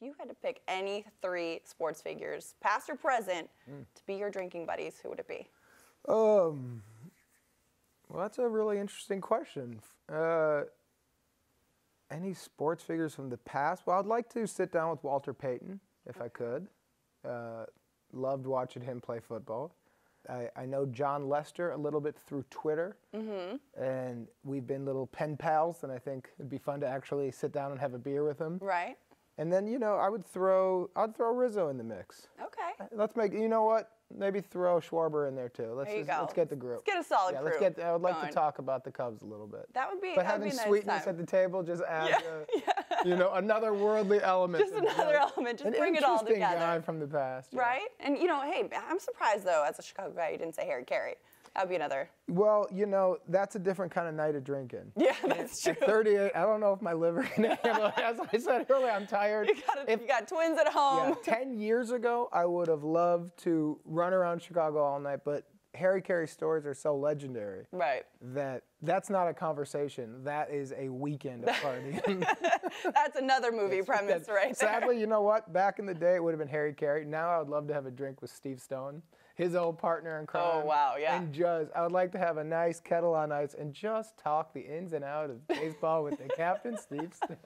you had to pick any three sports figures, past or present, to be your drinking buddies, who would it be? Well, that's a really interesting question. Any sports figures from the past? Well, I'd like to sit down with Walter Payton, if I could. Loved watching him play football. I know John Lester a little bit through Twitter, and we've been little pen pals, and I think it'd be fun to actually sit down and have a beer with him. Right. And then, you know, I'd throw Rizzo in the mix. Okay. Let's make, you know what? Maybe throw Schwarber in there too. Let's get the group. Let's get a solid group. I would like to talk about the Cubs a little bit. That would be. But having sweetness at the table just adds, you know, another worldly element. Just another element. Just bring it all together. An interesting guy from the past, right? And you know, hey, I'm surprised though, as a Chicago guy, you didn't say Harry Caray. That would be another. Well, you know, that's a different kind of night of drinking. Yeah, that's true. At 38, I don't know if my liver can handle it. As I said earlier, I'm tired. You got twins at home. Yeah, 10 years ago, I would have loved to run around Chicago all night, but Harry Caray's stories are so legendary. Right. That's not a conversation. That is a weekend of partying. That's another movie premise right there. Sadly, you know what? Back in the day, it would have been Harry Caray. Now I would love to have a drink with Steve Stone, his old partner in crime. Oh, wow, yeah. And just, I would like to have a nice kettle on ice and just talk the ins and outs of baseball with the captain, Steve Stone.